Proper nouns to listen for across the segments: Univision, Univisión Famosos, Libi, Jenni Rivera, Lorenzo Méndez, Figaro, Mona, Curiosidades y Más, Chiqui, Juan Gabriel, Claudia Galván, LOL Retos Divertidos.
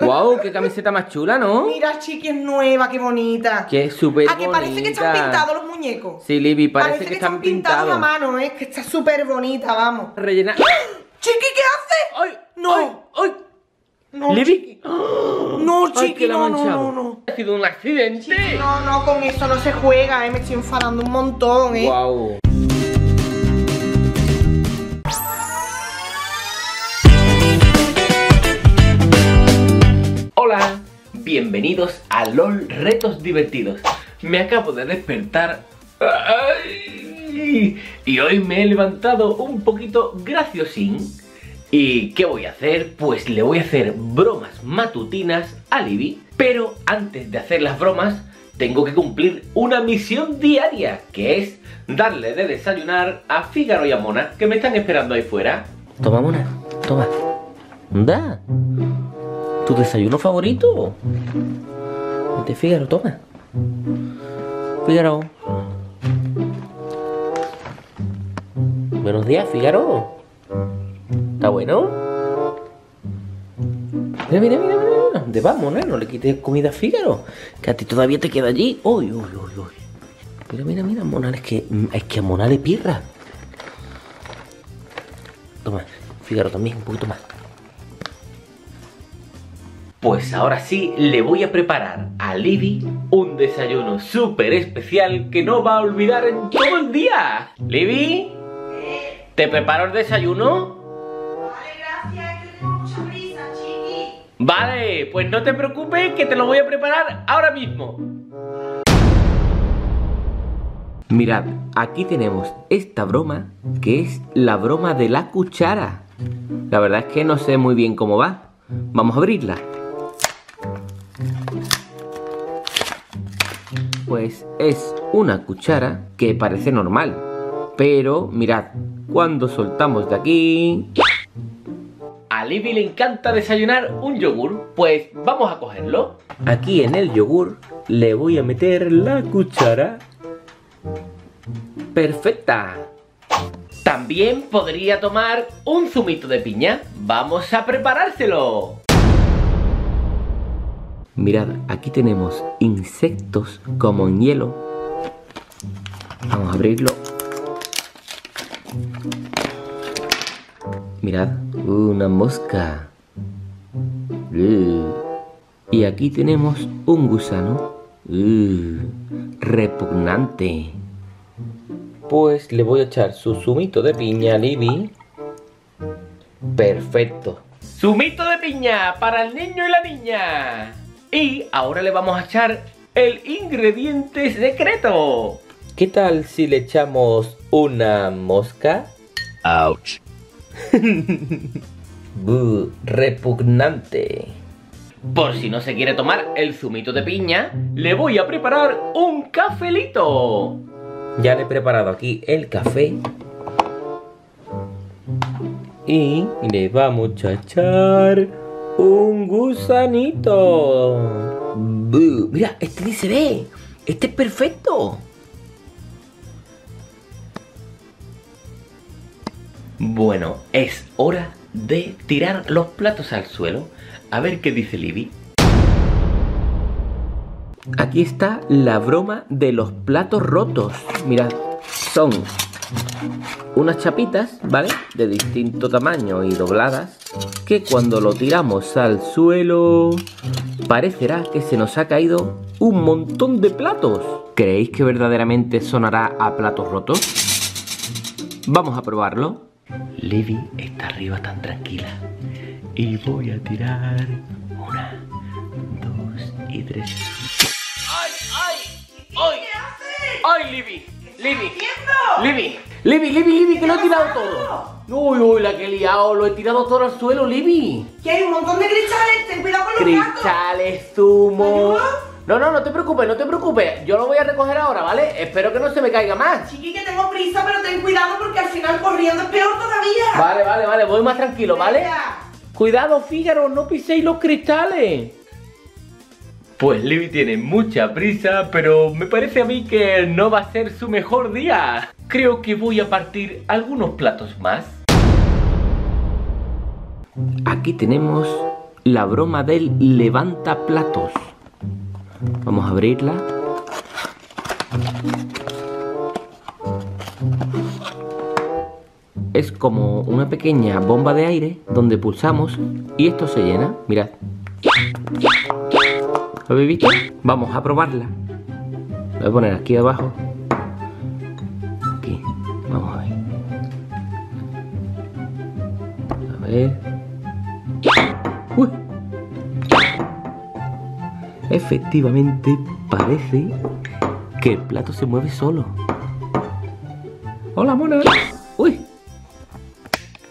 Wow, qué camiseta más chula, ¿no? Mira, Chiqui, es nueva, qué bonita. Que es súper bonita. A que parece que están pintados los muñecos. Sí, Libi, parece que están pintados a mano, ¿eh? Que está súper bonita, vamos. Rellena. Chiqui, ¿qué hace? ¡Ay! ¡No! ¡Ay! ¡Ay! No, Libi. No, Chiqui, no. Ha sido un accidente. Chiqui, no, con eso no se juega, me estoy enfadando un montón, Wow. Hola, bienvenidos a LOL Retos Divertidos. Me acabo de despertar. ¡Ay! Y hoy me he levantado un poquito graciosín. ¿Y qué voy a hacer? Pues le voy a hacer bromas matutinas a Libi. Pero antes de hacer las bromas, tengo que cumplir una misión diaria, que es darle de desayunar a Figaro y a Mona, que me están esperando ahí fuera. Toma, Mona, toma. ¡Anda! ¿Tu desayuno favorito? Vete, Figaro, toma. Figaro. Buenos días, Figaro. ¿Está bueno? Mira. ¿Dónde vamos, Mona? No le quites comida a Fígaro, que a ti todavía te queda allí. Uy. Mira, Mona, es que a Mona le pirra. Toma, Fígaro también, un poquito más. Pues ahora sí, le voy a preparar a Libi un desayuno súper especial que no va a olvidar en todo el día. Libi, ¿te preparo el desayuno? Vale, pues no te preocupes que te lo voy a preparar ahora mismo. Mirad, aquí tenemos esta broma, que es la broma de la cuchara. La verdad es que no sé muy bien cómo va. Vamos a abrirla. Pues es una cuchara que parece normal, pero mirad, cuando soltamos de aquí... A Libi le encanta desayunar un yogur, pues vamos a cogerlo. Aquí en el yogur le voy a meter la cuchara. ¡Perfecta! También podría tomar un zumito de piña. ¡Vamos a preparárselo! Mirad, aquí tenemos insectos como en hielo. Vamos a abrirlo. Mirad, una mosca. Y aquí tenemos un gusano. Repugnante. Pues le voy a echar su zumito de piña a Libi. Perfecto. ¡Zumito de piña para el niño y la niña! Y ahora le vamos a echar el ingrediente secreto. ¿Qué tal si le echamos una mosca? ¡Auch! Repugnante. Por si no se quiere tomar el zumito de piña, le voy a preparar un cafelito. Ya le he preparado aquí el café. Y le vamos a echar un gusanito. Mira, este ni se ve. Este es perfecto. Bueno, es hora de tirar los platos al suelo. A ver qué dice Libi. Aquí está la broma de los platos rotos. Mirad, son unas chapitas, ¿vale? De distinto tamaño y dobladas, que cuando lo tiramos al suelo parecerá que se nos ha caído un montón de platos. ¿Creéis que verdaderamente sonará a platos rotos? Vamos a probarlo. Libi está arriba tan tranquila. Y voy a tirar una, dos y tres. ¡Ay! ¡Ay, Libi! ¡Libi! ¡Que lo he tirado todo! ¡Uy, la que he liado! ¡Lo he tirado todo al suelo, Libi! ¡Que hay un montón de cristales! ¡Ten cuidado con los gatos! ¡Cristales, zumo! No te preocupes, yo lo voy a recoger ahora, ¿vale? Espero que no se me caiga más. Chiqui, que tengo prisa, pero ten cuidado porque al final corriendo es peor todavía. Vale, voy más tranquilo, ¿vale? Venga. Cuidado, Fígaro, no piséis los cristales. Pues Libi tiene mucha prisa, pero me parece a mí que no va a ser su mejor día. Creo que voy a partir algunos platos más. Aquí tenemos la broma del levanta platos. Vamos a abrirla. Es como una pequeña bomba de aire donde pulsamos y esto se llena. Mirad. ¿Lo habéis visto? Vamos a probarla. Lo voy a poner aquí abajo. Aquí. Vamos a ver. A ver. ¡Uy! Efectivamente parece que el plato se mueve solo. ¡Hola, Mona! ¡Uy!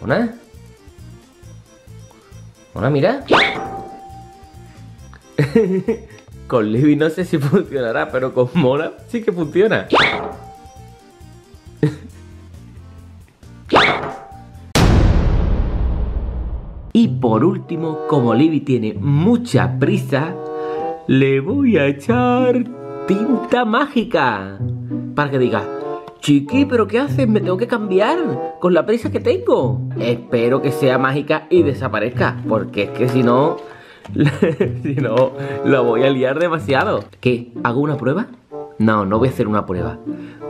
Mona. Mona, mira. Con Libi no sé si funcionará, pero con Mona sí que funciona. Y por último, como Libi tiene mucha prisa, le voy a echar tinta mágica para que diga: Chiqui, ¿pero qué haces? Me tengo que cambiar con la prisa que tengo. Espero que sea mágica y desaparezca, porque es que si no... si no, la voy a liar demasiado. ¿Qué? ¿Hago una prueba? No, no voy a hacer una prueba.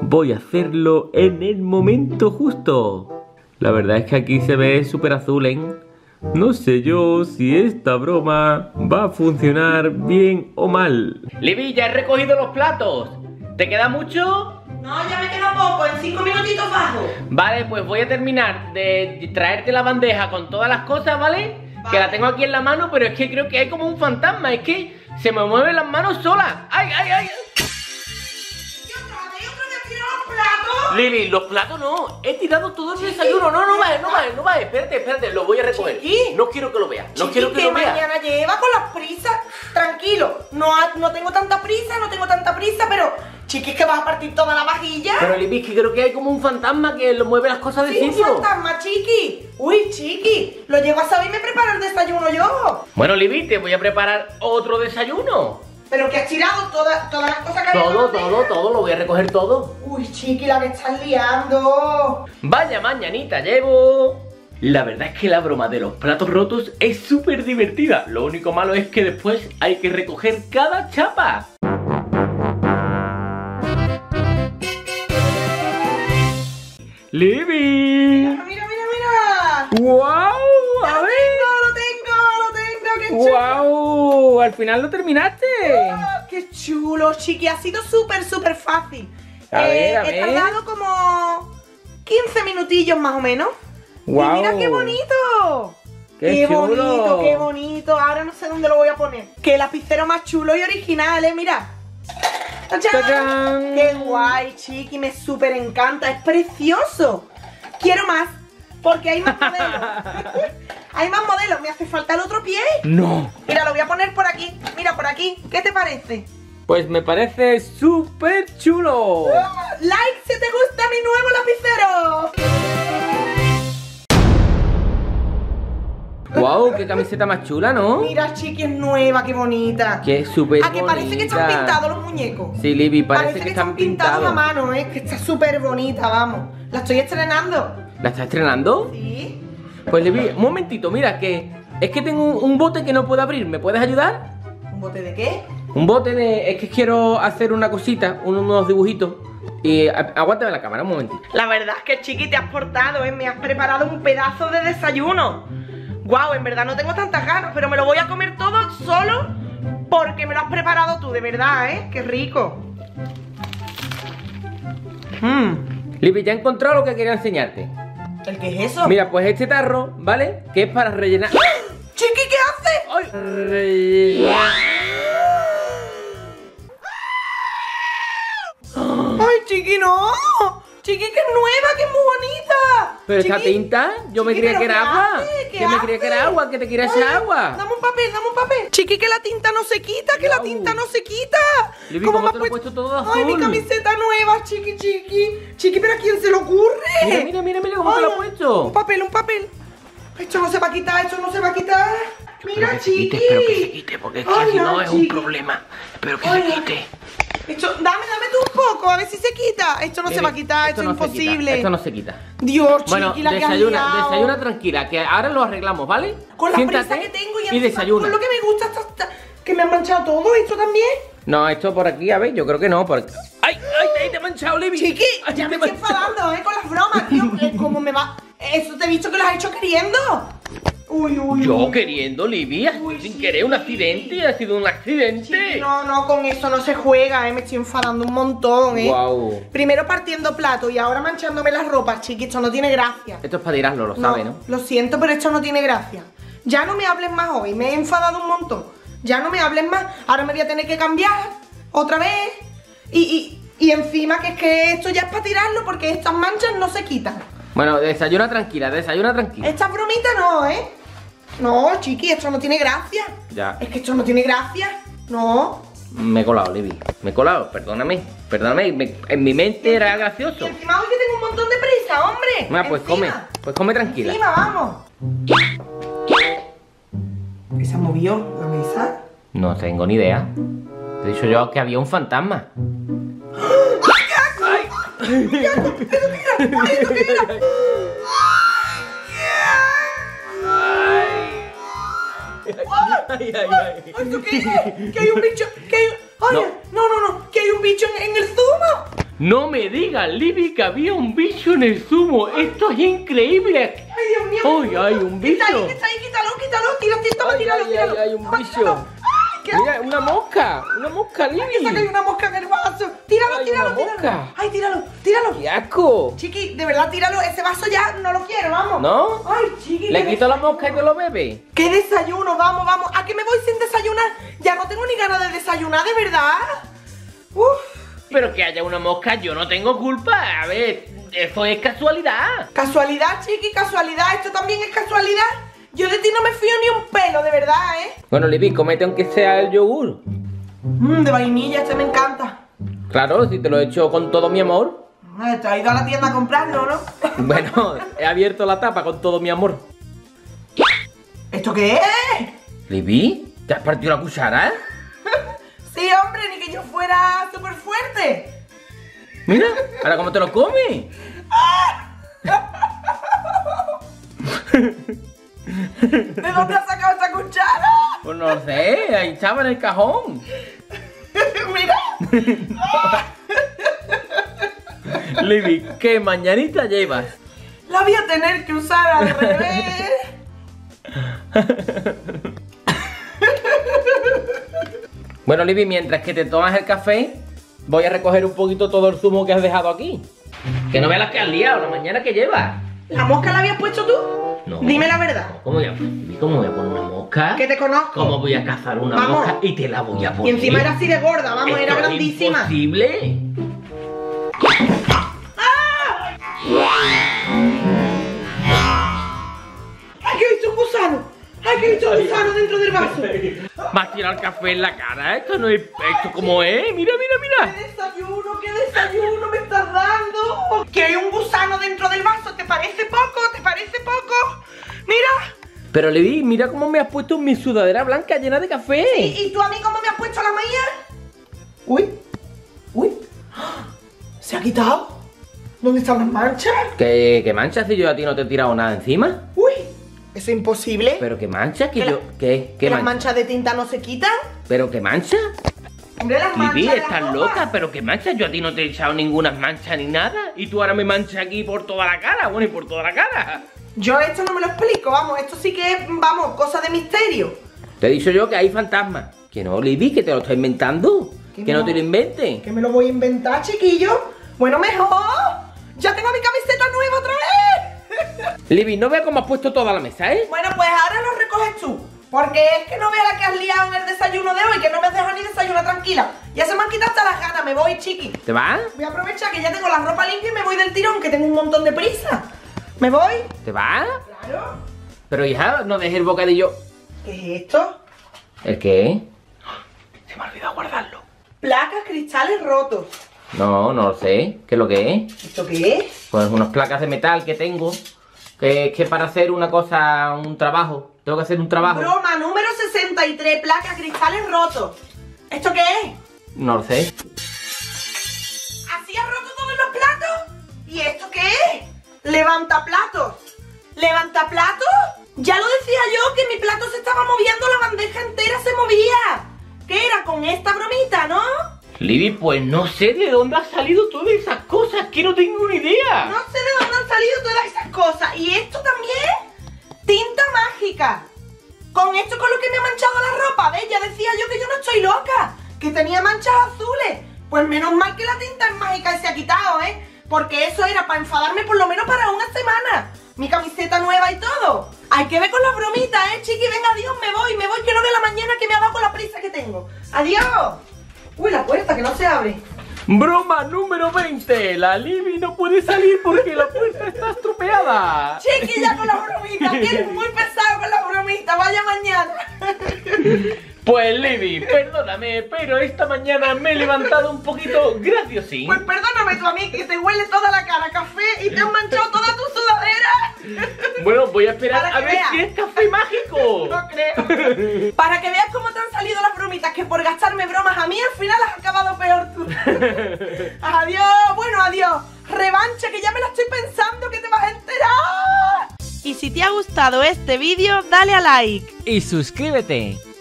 Voy a hacerlo en el momento justo. La verdad es que aquí se ve súper azul, ¿eh? No sé yo si esta broma va a funcionar bien o mal. Libi, ya he recogido los platos. ¿Te queda mucho? No, ya me queda poco, en 5 minutitos bajo. Vale, pues voy a terminar de traerte la bandeja con todas las cosas, ¿vale? Que la tengo aquí en la mano, pero es que creo que hay como un fantasma. Es que se me mueven las manos solas. ¡Ay, ay, ay! ¿Yo creo que he tirado los platos? Libi, los platos no. He tirado todo el desayuno. No, no vayas, no vayas, no vayas. Espérate, espérate, lo voy a recoger. Chiqui. No quiero que lo veas. No quiero que lo veas. Mañana lleva con las prisas. Tranquilo, no tengo tanta prisa, pero... Chiqui, que vas a partir toda la vajilla. Pero Libi, es que creo que hay como un fantasma que lo mueve las cosas de sitio. Sí, un fantasma, Chiqui. Uy, Chiqui, lo llevo a saber y me preparo el desayuno yo. Bueno, Libi, te voy a preparar otro desayuno. Pero que has tirado todas las cosas que había. Todo, lo voy a recoger todo. Uy, Chiqui, la que estás liando. Vaya mañanita llevo. La verdad es que la broma de los platos rotos es súper divertida. Lo único malo es que después hay que recoger cada chapa. ¡Libi! ¡Mira, mira, mira! ¡Guau! ¡Wow! ¡A ver! ¡Lo tengo! ¡Qué chulo! ¡Guau! ¡Wow! ¡Al final lo terminaste! ¡Oh, qué chulo, Chiqui! Ha sido súper fácil. A ver. He tardado como 15 minutillos más o menos. ¡Guau! Wow. ¡Mira qué bonito! ¡Qué chulo! Bonito, qué bonito! Ahora no sé dónde lo voy a poner. ¡Qué lapicero más chulo y original, eh! ¡Mira! ¡Tachán! ¡Qué guay, Chiqui! Me súper encanta, es precioso. Quiero más, porque hay más modelos. Hay más modelos, me hace falta el otro pie. ¡No! Mira, lo voy a poner por aquí, mira, por aquí. ¿Qué te parece? Pues me parece súper chulo. ¡Like si te gusta mi nuevo lapicero! ¡Guau! Wow, ¡qué camiseta más chula!, ¿no? Mira, Chiqui, es nueva, qué bonita. ¡Qué súper! ¿A que parece que están pintados los muñecos? Sí, Libi, parece que están pintados a mano, ¿eh? Que está súper bonita, vamos. La estoy estrenando. ¿La estás estrenando? Sí. Pues Libi, un momentito, mira, que es que tengo un bote que no puedo abrir. ¿Me puedes ayudar? ¿Un bote de qué? Un bote de... es que quiero hacer una cosita, unos dibujitos. Y aguántame la cámara un momentito. La verdad es que, Chiqui, te has portado, ¿eh? Me has preparado un pedazo de desayuno. Guau, en verdad no tengo tantas ganas, pero me lo voy a comer todo solo porque me lo has preparado tú, de verdad, ¿eh? ¡Qué rico! Libi, ya he encontrado lo que quería enseñarte. ¿El qué es eso? Mira, pues este tarro, ¿vale? Que es para rellenar... ¡Chiqui, qué haces! ¡Rellenar! ¡Ay, Chiqui, no! Chiqui, que es nueva, que es muy bonita. Pero Chiqui, esta tinta, yo me creía que era agua. Yo me creía que era agua, que te quería echar agua. Dame un papel, Chiqui, que la tinta no se quita, que la tinta no se quita. Libi, ¿cómo te lo he puesto todo azul? Ay, mi camiseta nueva, Chiqui, Chiqui, pero ¿a quién se le ocurre? Mira, mira cómo te lo he puesto. Un papel, Esto no se va a quitar, Mira, Chiqui. Espero que se quite, porque es que si no es un problema. Espero que se quite. Esto, dame tú un poco, a ver si se quita. Esto no Libi, se va a quitar, esto es imposible. Esto no se quita. Dios, bueno, Chiqui, desayuna tranquila, que ahora lo arreglamos, ¿vale? Con la prisa que tengo y desayuna. Con lo que me gusta, que me han manchado todo, ¿esto también? No, esto por aquí, a ver, yo creo que no, porque... ¡Ay, ay, te he manchado, Libi! Chiqui, ay, ya me estoy enfadando, con las bromas, tío. ¿Cómo me va? Eso te he visto que lo has hecho queriendo. Uy, uy, yo uy. Queriendo, Libi, uy, sin querer, un accidente, ha sido un accidente. Chiqui, no, con eso no se juega, me estoy enfadando un montón, Wow. Primero partiendo plato y ahora manchándome las ropas, Chiqui, esto no tiene gracia. Esto es para tirarlo, lo sabes, ¿no? Lo siento, pero esto no tiene gracia. Ya no me hables más hoy, me he enfadado un montón. Ya no me hables más, ahora me voy a tener que cambiar otra vez. Y encima que es que esto ya es para tirarlo porque estas manchas no se quitan. Bueno, desayuna tranquila, desayuna tranquila. Esta bromita no, No, Chiqui, esto no tiene gracia. Ya. Es que esto no tiene gracia, Me he colado, Libi, perdóname. En mi mente era gracioso. Y encima hoy que tengo un montón de prisa, hombre. Mira, pues encima. Come tranquila. Encima, vamos. ¿Se movió la mesa? No tengo ni idea. Te he dicho yo que había un fantasma. ¡Ay, qué asco! ¿Esto qué es? ¿Que hay un bicho? Oye, no, que hay un bicho en el zumo. No me digas, Libi, que había un bicho en el zumo. Esto es increíble. Ay, Dios mío. Hoy hay un bicho. Está ahí, quítalo, tíralo. Hay un bicho. Mira, una mosca, Libi. Hay una mosca en el vaso. Tíralo. Ay, tíralo. ¡Qué asco! Chiqui, de verdad, tíralo. Ese vaso ya no lo quiero, vamos. ¿No? Ay, Chiqui. Le quito la mosca y te lo bebes. ¡Qué desayuno! Vamos. ¿A qué me voy sin desayunar? Ya no tengo ni ganas de desayunar, de verdad. Uf. Pero que haya una mosca, yo no tengo culpa. A ver, eso es casualidad. ¿Casualidad, Chiqui? ¿Casualidad? ¿Esto también es casualidad? Yo de ti no me fío ni un pelo, de verdad, Bueno, Libi, comete aunque sea el yogur. De vainilla, este me encanta. Claro, si te lo he hecho con todo mi amor. Te has ido a la tienda a comprarlo, ¿no? Bueno, he abierto la tapa con todo mi amor. ¿Esto qué es? Libi, ¿te has partido la cuchara? Sí, hombre, ni que yo fuera súper fuerte. Mira, ahora cómo te lo comes. ¿De dónde has sacado esta cuchara? Pues no sé, ahí estaba en el cajón. Mira. Libi, ¿qué mañanita llevas? La voy a tener que usar al revés. Bueno, Libi, mientras que te tomas el café, voy a recoger un poquito todo el zumo que has dejado aquí. Que no veas las que has liado, la mañana que llevas. ¿La mosca la habías puesto tú? No. Dime la verdad. ¿Cómo voy a poner una mosca? Que te conozco. ¿Cómo voy a cazar una mosca y te la voy a poner? Y encima era así de gorda, vamos, era grandísima. ¿Es posible? ¡Ah! ¡Ay, que he visto un gusano! ¡Ay, que he visto un gusano dentro del vaso! Vas a tirar café en la cara, esto no es... Esto como es, mira. ¡Qué desayuno me estás dando! Que hay un gusano dentro del vaso, ¿te parece poco? Mira. Pero Libi, mira cómo me has puesto mi sudadera blanca llena de café. Sí, ¿y tú a mí cómo me has puesto la mía? Uy. ¿Se ha quitado? ¿Dónde están las manchas? ¿Qué manchas? Si yo a ti no te he tirado nada encima. Uy. ¿Eso es imposible? ¿Pero qué mancha? ¿Qué mancha? ¿Las manchas de tinta no se quitan? ¿Pero qué mancha? Hombre, las manchas. Libi, estás loca, pero qué mancha. Yo a ti no te he echado ninguna mancha ni nada. Y tú ahora me manchas aquí por toda la cara. Bueno, y por toda la cara. Yo esto no me lo explico, esto sí que es, cosa de misterio. Te he dicho yo que hay fantasmas. Que no, Libi, que te lo estoy inventando. Que no te lo inventes. Que me lo voy a inventar, chiquillo. Bueno, mejor. Ya tengo mi camiseta nueva otra vez. Libi, no vea cómo has puesto toda la mesa, Bueno, pues ahora lo recoges tú. Porque es que no vea la que has liado en el desayuno de hoy, que no me has dejado ni desayunar tranquila. Ya se me han quitado hasta las ganas, me voy, Chiqui. ¿Te vas? Voy a aprovechar que ya tengo la ropa limpia y me voy del tirón, que tengo un montón de prisa. ¿Me voy? ¿Te vas? Claro. Pero hija, no dejes el bocadillo. ¿Qué es esto? ¿El qué? Se me ha olvidado guardarlo. Placas, cristales rotos. No lo sé. ¿Qué es lo que es? ¿Esto qué es? Pues unas placas de metal que tengo. Que para hacer una cosa, un trabajo. Tengo que hacer un trabajo. Broma, número 63, placas, cristales rotos. ¿Esto qué es? No lo sé. ¿Y esto qué es? ¡Levanta platos! ¿Levanta platos? Ya lo decía yo, que mi plato se estaba moviendo, la bandeja entera se movía. ¿Qué era? Con esta bromita, ¿no? Libi, pues no sé de dónde han salido todas esas cosas, que no tengo ni idea. No sé de dónde han salido todas esas cosas. ¿Y esto también? Tinta mágica. Con esto con lo que me ha manchado la ropa, ¿ves? Ya decía yo que yo no estoy loca, que tenía manchas azules. Pues menos mal que la tinta es mágica y se ha quitado, ¿eh? Porque eso era para enfadarme por lo menos para una semana. Mi camiseta nueva y todo. Hay que ver con las bromitas, Chiqui. Venga, adiós, me voy, que no veo la mañana, que me ha dado con la prisa que tengo. Adiós. Uy, la puerta que no se abre. Broma número 20. La Libi no puede salir porque la puerta está estropeada. Chiqui ya con las bromitas, que eres muy pesado con las bromitas. Vaya mañana. Pues Libi, perdóname, pero esta mañana me he levantado un poquito graciosín. Pues perdóname tú a mí, que te huele toda la cara a café y te han manchado toda tu sudadera. Bueno, voy a esperar a ver si es café mágico. No creo. Para que veas cómo te han salido las bromitas, que por gastarme bromas a mí al final has acabado peor tú. Adiós, bueno, adiós. Revancha, que ya me la estoy pensando, que te vas a enterar. Y si te ha gustado este vídeo, dale a like y suscríbete.